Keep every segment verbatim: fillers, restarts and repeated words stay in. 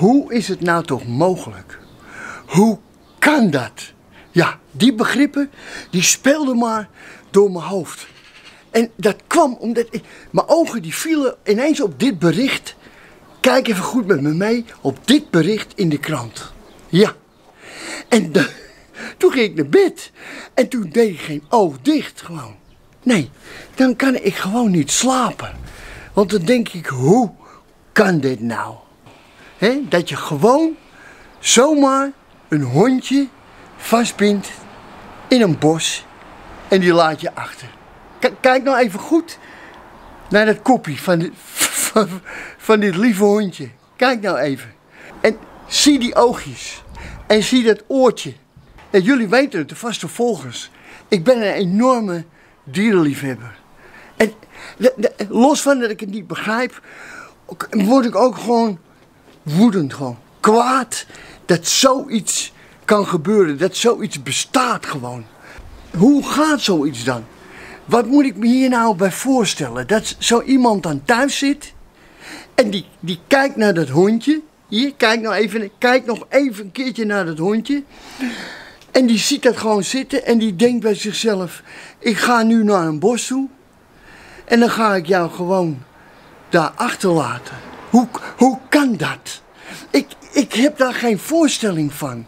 Hoe is het nou toch mogelijk? Hoe kan dat? Ja, die begrippen, die speelden maar door mijn hoofd. En dat kwam omdat ik, mijn ogen die vielen ineens op dit bericht. Kijk even goed met me mee op dit bericht in de krant. Ja. En de, toen ging ik naar bed. En toen deed ik geen oog dicht gewoon. Nee, dan kan ik gewoon niet slapen. Want dan denk ik, hoe kan dit nou? He, dat je gewoon zomaar een hondje vastbindt in een bos en die laat je achter. K kijk nou even goed naar dat kopje van, de, van, van dit lieve hondje. Kijk nou even. En zie die oogjes. En zie dat oortje. En jullie weten het, de vaste volgers. Ik ben een enorme dierenliefhebber. En de, de, los van dat ik het niet begrijp, word ik ook gewoon woedend, gewoon kwaad dat zoiets kan gebeuren, dat zoiets bestaat gewoon. Hoe gaat zoiets dan? Wat moet ik me hier nou bij voorstellen? Dat zo iemand dan thuis zit en die, die kijkt naar dat hondje. Hier, kijk, nou even, kijk nog even een keertje naar dat hondje. En die ziet dat gewoon zitten en die denkt bij zichzelf, ik ga nu naar een bos toe en dan ga ik jou gewoon daar achterlaten. Hoe, hoe kan dat? Ik, ik heb daar geen voorstelling van.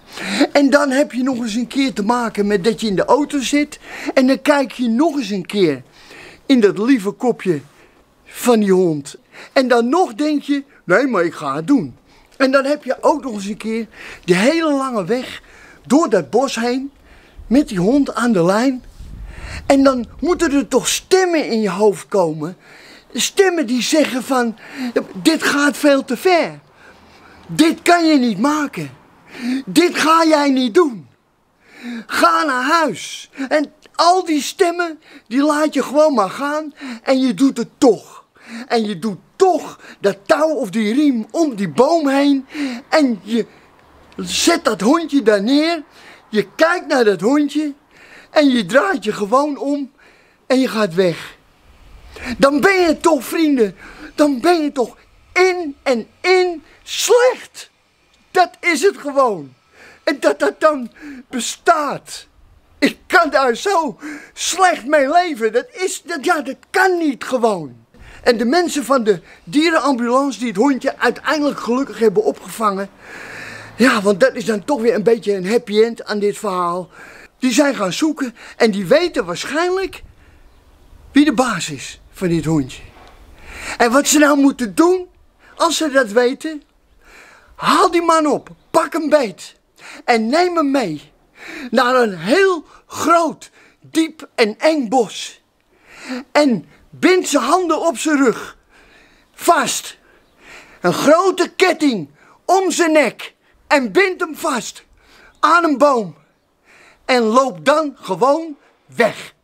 En dan heb je nog eens een keer te maken met dat je in de auto zit. En dan kijk je nog eens een keer in dat lieve kopje van die hond. En dan nog denk je, nee, maar ik ga het doen. En dan heb je ook nog eens een keer de hele lange weg door dat bos heen met die hond aan de lijn. En dan moeten er toch stemmen in je hoofd komen. Stemmen die zeggen van, dit gaat veel te ver. Dit kan je niet maken. Dit ga jij niet doen. Ga naar huis. En al die stemmen, die laat je gewoon maar gaan en je doet het toch. En je doet toch dat touw of die riem om die boom heen en je zet dat hondje daar neer. Je kijkt naar dat hondje en je draait je gewoon om en je gaat weg. Dan ben je toch, vrienden, dan ben je toch in en in slecht. Dat is het gewoon. En dat dat dan bestaat. Ik kan daar zo slecht mee leven. Dat is, dat, ja, dat kan niet gewoon. En de mensen van de dierenambulance die het hondje uiteindelijk gelukkig hebben opgevangen. Ja, want dat is dan toch weer een beetje een happy end aan dit verhaal. Die zijn gaan zoeken en die weten waarschijnlijk wie de baas is van dit hondje. En wat ze nou moeten doen, als ze dat weten, haal die man op, pak hem beet en neem hem mee naar een heel groot, diep en eng bos. En bind zijn handen op zijn rug, vast. Een grote ketting om zijn nek en bind hem vast aan een boom. En loop dan gewoon weg.